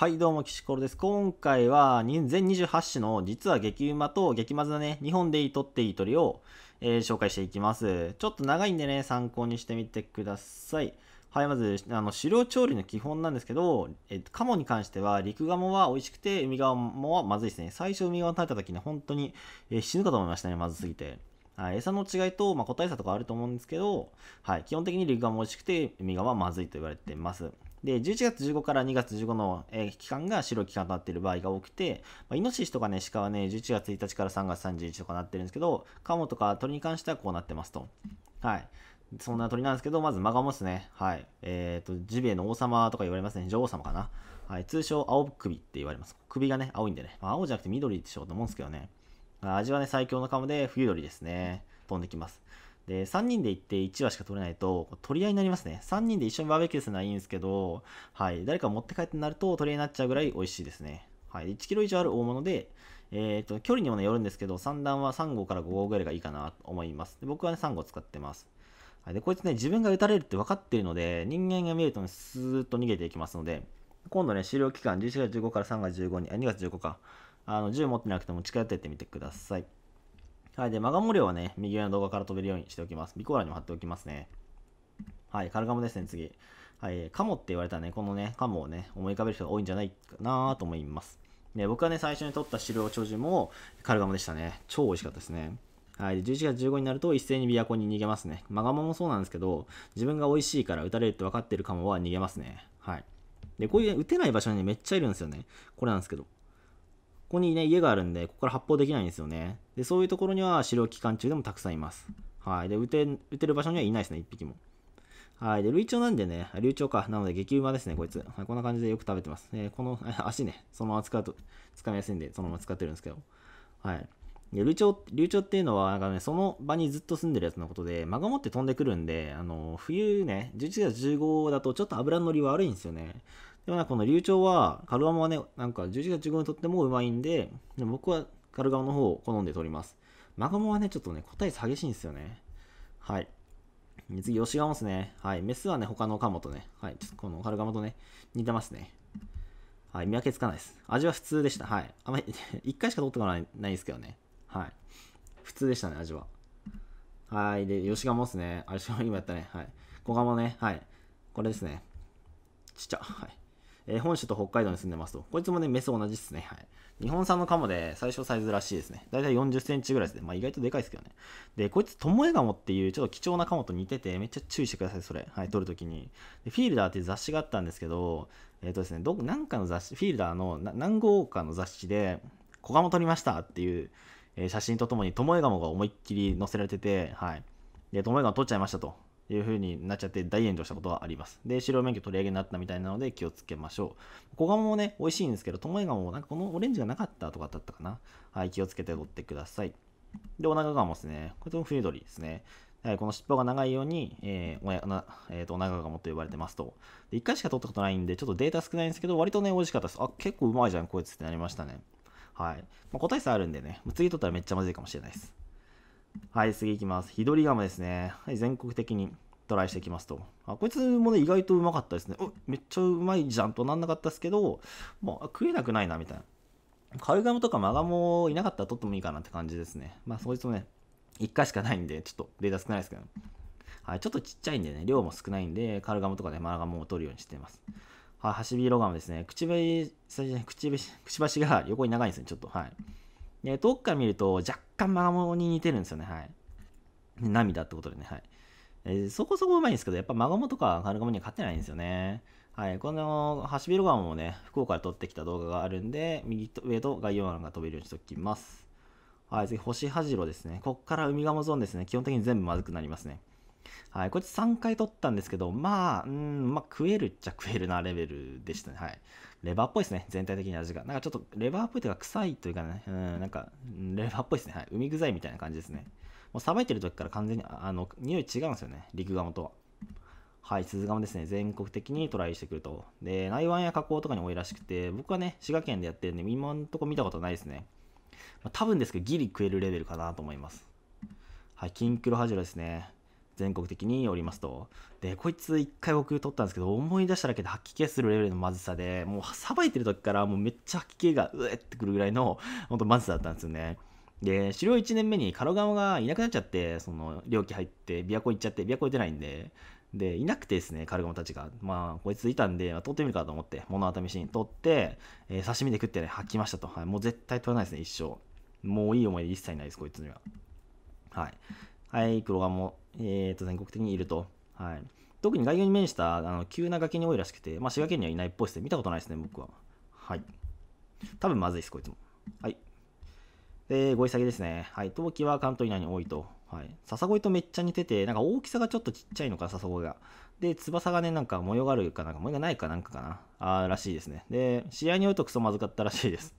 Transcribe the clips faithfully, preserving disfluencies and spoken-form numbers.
はいどうも、岸コロです。今回は全にじゅうはち種の実は激うまと激まずなね、にほんで取っていい鳥を、えー、紹介していきます。ちょっと長いんでね、参考にしてみてください。はい、まず、あの狩猟調理の基本なんですけど、えっと、カモに関しては陸ガモは美味しくて海ガモはまずいですね。最初海ガモ食べた時に本当に、えー、死ぬかと思いましたね、まずすぎて。はい、餌の違いと、まあ、個体差とかあると思うんですけど、はい、基本的に陸ガモ美味しくて海ガモはまずいと言われています。でじゅういちがつじゅうごからにがつじゅうごの、えー、期間が狩猟期間となっている場合が多くて、まあ、イノシシとかね、鹿はね、じゅういちがつついたちからさんがつさんじゅういちにちとかなってるんですけど、カモとか鳥に関してはこうなってますと。はい。そんな鳥なんですけど、まずマガモですね。はい。えっと、ジビエの王様とか言われますね。女王様かな。はい。通称、青首って言われます。首がね、青いんでね。まあ、青じゃなくて緑ってしようと思うんですけどね。味はね、最強のカモで、冬鳥ですね。飛んできます。でさんにんで行っていちわしか取れないと取り合いになりますね。さんにんで一緒にバーベキューするのはいいんですけど、はい、誰か持って帰ってなると取り合いになっちゃうぐらい美味しいですね。はい、いちキロ以上ある大物で、えー、と距離にも、ね、よるんですけど、さん段はさんごうからごごうぐらいがいいかなと思います。で僕は、ね、さんごう使ってます。はい、でこいつね、自分が撃たれるって分かっているので、人間が見ると、ね、スーッと逃げていきますので、今度ね、狩猟期間じゅういちがつじゅうごからさんがつじゅうごに、あ、にがつじゅうごか、あの銃持ってなくても近寄ってってみてください。はい、でマガモ漁はね、右上の動画から飛べるようにしておきます。備考欄にも貼っておきますね。はい、カルガモですね、次。はい、カモって言われたらね、このね、カモをね、思い浮かべる人が多いんじゃないかなと思います。で、僕がね、最初に取った狩猟鳥獣もカルガモでしたね。超美味しかったですね。はい、じゅういちがつじゅうごになると一斉に琵琶湖に逃げますね。マガモもそうなんですけど、自分が美味しいから撃たれるって分かってるカモは逃げますね。はい。で、こういう撃てない場所に、ね、めっちゃいるんですよね。これなんですけど。ここにね、家があるんで、ここから発砲できないんですよね。で、そういうところには、狩猟期間中でもたくさんいます。はい。で、撃て、撃てる場所にはいないですね、一匹も。はい。で、類鳥なんでね、類鳥か。なので、激うまですね、こいつ。はい、こんな感じでよく食べてます。えー、この、足ね、そのまま使うと、掴みやすいんで、そのまま使ってるんですけど。はい。で、類鳥、類鳥っていうのは、なんかね、その場にずっと住んでるやつのことで、マガモって飛んでくるんで、あの、冬ね、じゅういちがつじゅうごだとちょっと脂のりは悪いんですよね。でもな、この流暢は、カルガモはね、なんかじゅういちがつじゅうごにとってもうまいんで、でも僕はカルガモの方を好んで取ります。マガモはね、ちょっとね、個体差激しいんですよね。はい。次、ヨシガモですね。はい。メスはね、他のカモとね、はい。ちょっとこのカルガモとね、似てますね。はい。見分けつかないです。味は普通でした。はい。あんまり、いっかいしか取ってこないですけどね。はい。普通でしたね、味は。はい。で、ヨシガモですね。あれ、今やったね。はい。小ガモね。はい。これですね。ちっちゃ。はい。えー、本州と北海道に住んでますと。こいつもね、メス同じですね。はい。日本産のカモで最小サイズらしいですね。だいたいよんじゅっセンチぐらいですね。まあ意外とでかいですけどね。で、こいつ、トモエガモっていうちょっと貴重なカモと似てて、めっちゃ注意してください、それ。はい、撮るときに。で、フィールダーっていう雑誌があったんですけど、えっとですね、ど、なんかの雑誌、フィールダーの何号かの雑誌で、小ガモ撮りましたっていう、えー、写真とともに、トモエガモが思いっきり載せられてて、はい。で、トモエガモ撮っちゃいましたと。いう風になっちゃって大炎上したことはあります。で、狩猟免許取り上げになったみたいなので気をつけましょう。小ガモもね、美味しいんですけど、トモエガモもなんかこのオレンジがなかったとかだったかな。はい、気をつけて取ってください。で、オナガガモですね。これも冬鳥ですね。はい、この尻尾が長いように、えー、おやな、えーと、オナガガモと呼ばれてますと。で、いっかいしか取ったことないんで、ちょっとデータ少ないんですけど、割とね、美味しかったです。あ、結構うまいじゃん、こいつってなりましたね。はい。まあ、個体差あるんでね、次取ったらめっちゃまずいかもしれないです。はい、次いきます。ヒドリガモですね。はい、全国的にトライしていきますと。あ、こいつもね、意外とうまかったですね。お、めっちゃうまいじゃんとなんなかったですけど、まあ、食えなくないな、みたいな。カルガモとかマガモいなかったら取ってもいいかなって感じですね。まあ、そいつもね、いっかいしかないんで、ちょっとデータ少ないですけど、ね、はい、ちょっとちっちゃいんでね、量も少ないんで、カルガモとかね、マガモを取るようにしています。はい、ハシビロガモですね。くちばし、くちばしが横に長いんですね、ちょっと。はい。で、遠くから見ると若干マガモに似てるんですよね。はい。涙ってことでね。はい。えー、そこそこうまいんですけど、やっぱマガモとかカルガモには勝てないんですよね。はい。このハシビロガモもね、福岡で撮ってきた動画があるんで、右と上と概要欄が飛べるようにしておきます。はい。次、ホシハジロですね。こっからウミガモゾーンですね。基本的に全部まずくなりますね。はい。こいつさんかい撮ったんですけど、まあ、うん、まあ食えるっちゃ食えるなレベルでしたね。はい。レバーっぽいですね。全体的に味が。なんかちょっとレバーっぽいというか臭いというかね、うん、なんかレバーっぽいですね。はい。海臭いみたいな感じですね。もうさばいてる時から完全に、あの、匂い違うんですよね。陸ガモとは。はい。鈴ガモですね。全国的にトライしてくると。で、内湾や河口とかに多いらしくて、僕はね、滋賀県でやってるんで、今んとこ見たことないですね。まあ、多分ですけど、ギリ食えるレベルかなと思います。はい。キンクロハジロですね。全国的におりますと。で、こいつ一回僕取ったんですけど、思い出しただけで吐き気するレベルのまずさで、もうさばいてる時からもうめっちゃ吐き気がうえってくるぐらいの、ほんとまずさだったんですよね。で、狩猟いちねんめにカルガモがいなくなっちゃって、その、猟期入って、琵琶湖行っちゃって、琵琶湖行ってないんで、で、いなくてですね、カルガモたちが。まあ、こいついたんで、取ってみるかと思って、物頭飯に取って、えー、刺身で食ってね、吐きましたと。はい、もう絶対取らないですね、一生。もういい思い出一切ないです、こいつには。はい。はい、黒ガモ、えーと、全国的にいると。はい。特に外洋に面した、あの、急な崖に多いらしくて、まあ、滋賀県にはいないっぽいですね。見たことないですね、僕は。はい。多分まずいです、こいつも。はい。で、ゴイサギですね。はい。冬季は関東以内に多いと。はい。笹ゴイとめっちゃ似てて、なんか大きさがちょっとちっちゃいのか、笹ゴイが。で、翼がね、なんか模様があるかなんか、模様がないかなんかかな。あーらしいですね。で、試合によるとクソまずかったらしいです。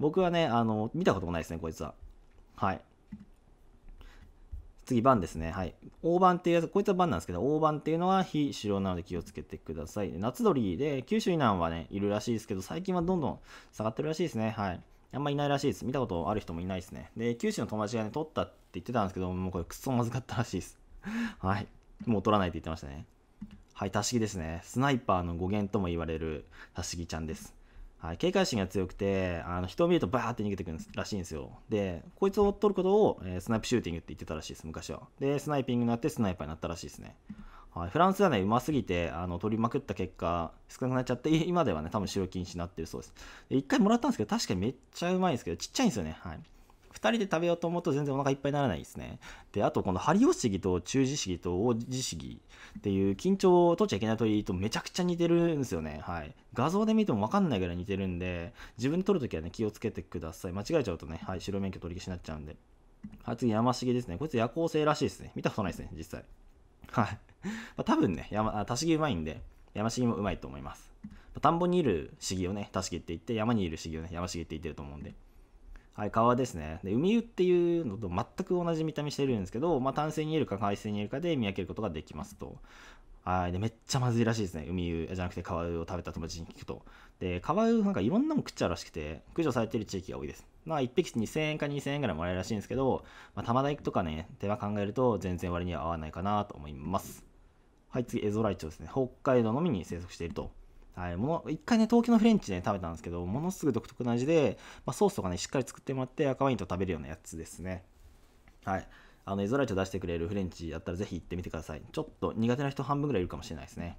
僕はね、あの、見たこともないですね、こいつは。はい。次、バンですね。はい。大バンっていうやつ、こいつはバンなんですけど、大バンっていうのは非狩猟なので気をつけてください。夏鳥で、九州以南はね、いるらしいですけど、最近はどんどん下がってるらしいですね。はい。あんまいないらしいです。見たことある人もいないですね。で、九州の友達がね、取ったって言ってたんですけど、もうこれ、くそまずかったらしいです。はい。もう取らないって言ってましたね。はい、タシギですね。スナイパーの語源とも言われるタシギちゃんです。はい、警戒心が強くて、あの人を見るとバーって逃げてくるらしいんですよ。で、こいつを取ることを、えー、スナイプシューティングって言ってたらしいです、昔は。で、スナイピングになってスナイパーになったらしいですね。はい、フランスはね、うますぎてあの取りまくった結果、少なくなっちゃって、今ではね、多分狩猟禁止になってるそうです。で、いっかいもらったんですけど、確かにめっちゃうまいんですけど、ちっちゃいんですよね。はい、ふたりで食べようと思うと全然お腹いっぱいにならないですね。で、あと、このハリオシギと中ジシギとオジシギっていう緊張を取っちゃいけない鳥とめちゃくちゃ似てるんですよね。はい。画像で見ても分かんないぐらい似てるんで、自分で取るときはね、気をつけてください。間違えちゃうとね、はい、白免許取り消しになっちゃうんで。はい、次、ヤマシギですね。こいつ夜行性らしいですね。見たことないですね、実際。はい。まあ、多分ね、タシギうまいんで、ヤマシギもうまいと思います。田んぼにいるシギをね、タシギって言って、山にいるシギをね、ヤマシギって言ってると思うんで。はい、カワウですね。で、ウミウっていうのと全く同じ見た目してるんですけど、まあ、淡水にいるか海水にいるかで見分けることができますと。はい、で、めっちゃまずいらしいですね。ウミウじゃなくてカワウを食べた友達に聞くと。で、カワウなんかいろんなもん食っちゃうらしくて、駆除されてる地域が多いです。まあ、いっぴきにせんえんかにせんえんぐらいもらえるらしいんですけど、まあ、玉台とかね、手間考えると全然割には合わないかなと思います。はい、次、エゾライチョウですね。北海道のみに生息していると。はい、もの一回ね、東京のフレンチで、ね、食べたんですけど、ものすごい独特な味で、まあ、ソースとかね、しっかり作ってもらって、赤ワインと食べるようなやつですね。はい。あの、エゾライチを出してくれるフレンチだったら、ぜひ行ってみてください。ちょっと苦手な人半分ぐらいいるかもしれないですね。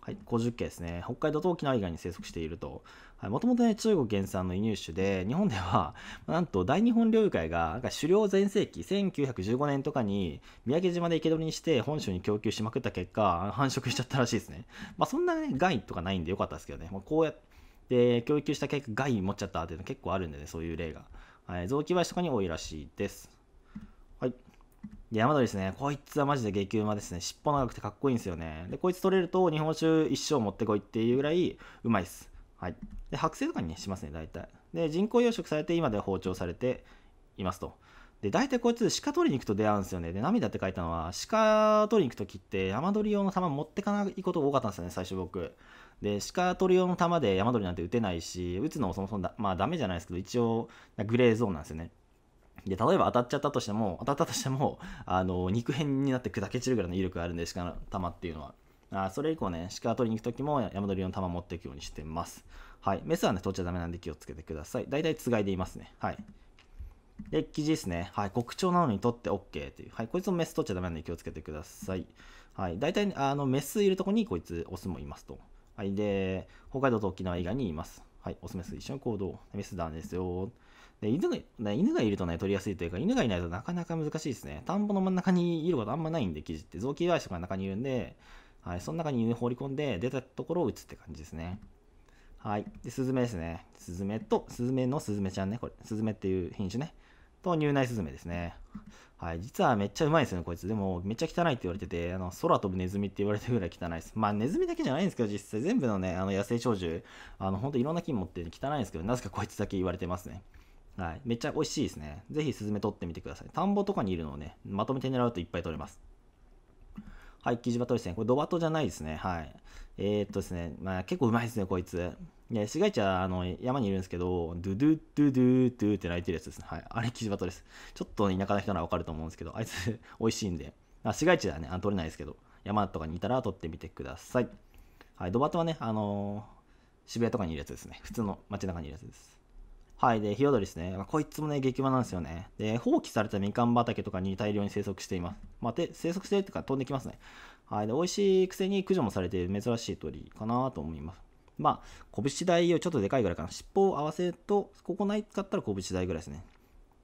はい、ごじゅっけいですね。北海道と沖縄以外に生息していると。もともとね、中国原産の輸入種で、日本では、なんと大日本猟友会が、なんか狩猟全盛期、せんきゅうひゃくじゅうごねんとかに、三宅島で生け捕りにして、本州に供給しまくった結果、繁殖しちゃったらしいですね。まあ、そんなね、害とかないんでよかったですけどね。まあ、こうやって、供給した結果、害持っちゃったっていうの結構あるんでね、そういう例が。はい、雑木林とかに多いらしいです。はい。で、山鳥ですね。こいつはマジで激うまですね。尻尾長くてかっこいいんですよね。で、こいつ取れると日本酒一生持ってこいっていうぐらいうまいです。はい。で、剥製とかに、ね、しますね、大体。で、人工養殖されて今では包丁されていますと。で、大体こいつ鹿取りに行くと出会うんですよね。で、涙って書いたのは鹿取りに行くときって山鳥用の弾持ってかないことが多かったんですよね、最初僕。で、鹿取り用の弾で山鳥なんて撃てないし、撃つのもそもそもだ、まあダメじゃないですけど、一応グレーゾーンなんですよね。で、例えば当たっちゃったとしても、当たったとしても、あの、肉片になって砕け散るぐらいの威力があるんで、鹿の玉っていうのは。あ、それ以降ね、鹿取りに行くときも、山鳥の玉持っていくようにしてます。はい。メスはね、取っちゃダメなんで気をつけてください。大体つがいでいますね。はい。で、キジですね。はい。国鳥なのに取って OK っていう。はい。こいつもメス取っちゃダメなんで気をつけてください。はい。大体、あの、メスいるとこに、こいつ、オスもいますと。はい。で、北海道と沖縄以外にいます。はい。オスメス一緒に行動。メスなんですよ。で 犬, がね、犬がいるとね、取りやすいというか、犬がいないとなかなか難しいですね。田んぼの真ん中にいることあんまないんで、生地って。雑木林とかの中にいるんで、はい、その中に犬放り込んで、出たところを打つって感じですね。はい。で、スズメですね。スズメと、スズメのスズメちゃんね、これ。スズメっていう品種ね。と、入内スズメですね。はい。実はめっちゃうまいですよね、こいつ。でも、めっちゃ汚いって言われてて、あの、空飛ぶネズミって言われてるぐらい汚いです。まあ、ネズミだけじゃないんですけど、実際全部のね、あの野生鳥獣、あの、ほんといろんな菌持ってるんで汚いんですけど、なぜかこいつだけ言われてますね。はい、めっちゃ美味しいですね。ぜひスズメ取ってみてください。田んぼとかにいるのをね、まとめて狙うといっぱい取れます。はい、キジバトですね。これドバトじゃないですね。はい。えー、っとですね、まあ結構うまいですね、こいつ。ね、市街地はあの山にいるんですけど、ドゥドゥドゥドゥドゥって鳴いてるやつですね。はい。あれキジバトです。ちょっと田舎の人ならわかると思うんですけど、あいつ美味しいんで。あ、市街地ではね、あ取れないですけど、山とかにいたら取ってみてください。はい、ドバトはね、あのー、渋谷とかにいるやつですね。普通の街中にいるやつです。はい、で、ヒヨドリですね。こいつもね、激マなんですよね。で、放棄されたみかん畑とかに大量に生息しています。まあ、で生息してるっていうか飛んできますね。はい、で、美味しいくせに駆除もされている珍しい鳥かなと思います。まあ、拳台よりちょっとでかいぐらいかな。尻尾を合わせると、ここないかったら拳台ぐらいですね。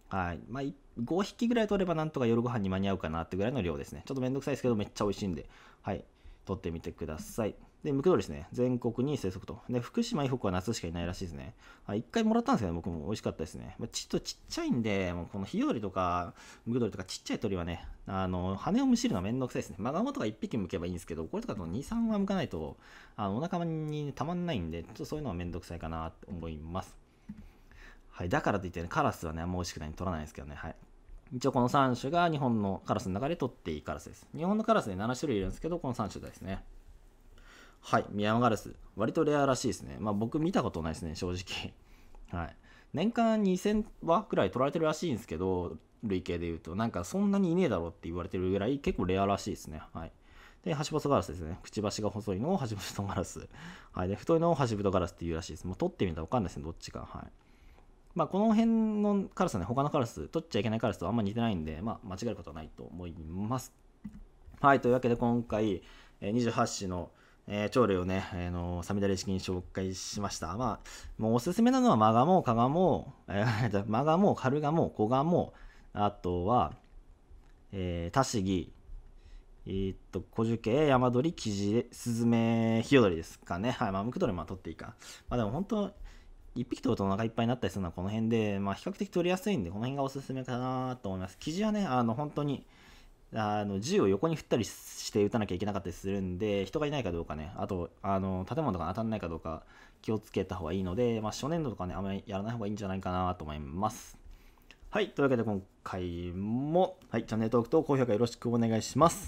はい。まあ、ごひきぐらい取ればなんとか夜ご飯に間に合うかなってぐらいの量ですね。ちょっとめんどくさいですけど、めっちゃ美味しいんで、はい。取ってみてください。で、ムクドリですね。全国に生息と。で、福島以北は夏しかいないらしいですね。はい、一回もらったんですけど、僕も美味しかったですね。まあ、ちょっとちっちゃいんで、もうこのヒヨドリとか、ムクドリとかちっちゃい鳥はね、あの、羽をむしるのはめんどくさいですね。マガモとかいっぴきむけばいいんですけど、これとかとに、さんはむかないと、あのお腹にたまんないんで、ちょっとそういうのはめんどくさいかなと思います。はい、だからといってね、カラスはね、あんま美味しくないんで取らないですけどね。はい。一応このさん種が日本のカラスの中で取っていいカラスです。日本のカラスでなな種類いるんですけど、このさん種ですね。はい、ミヤマガラス。割とレアらしいですね。まあ僕見たことないですね、正直。はい。年間にせんわくらい取られてるらしいんですけど、累計で言うと、なんかそんなにいねえだろうって言われてるぐらい結構レアらしいですね。はい。で、ハシボソガラスですね。くちばしが細いのをハシボソガラス。はい。で、太いのをハシブトガラスっていうらしいです。もう取ってみたらわかんないですね、どっちか。はい。まあこの辺のカラスはね、他のカラス、取っちゃいけないカラスとあんま似てないんで、まあ間違えることはないと思います。はい、というわけで今回、にじゅうはち種の鳥類をね、えー、のさみだれ式に紹介しました。まあ、もうおすすめなのはマガモ、カガモ、えー、マガモ、カルガモ、コガモ、あとは、えー、タシギ、えー、っと、コジュケイ、ヤマドリ、キジ、スズメ、ヒヨドリですかね。はい、まあ、ムクドリも取っていいか。まあでも本当、いっぴき取るとお腹いっぱいになったりするのはこの辺で、まあ、比較的取りやすいんで、この辺がおすすめかなと思います。キジはね、あの本当にあの銃を横に振ったりして撃たなきゃいけなかったりするんで、人がいないかどうかね、あとあの建物とか当たらないかどうか気をつけた方がいいので、まあ、初年度とかね、あんまりやらない方がいいんじゃないかなと思います。はい、というわけで今回も、はい、チャンネル登録と高評価よろしくお願いします。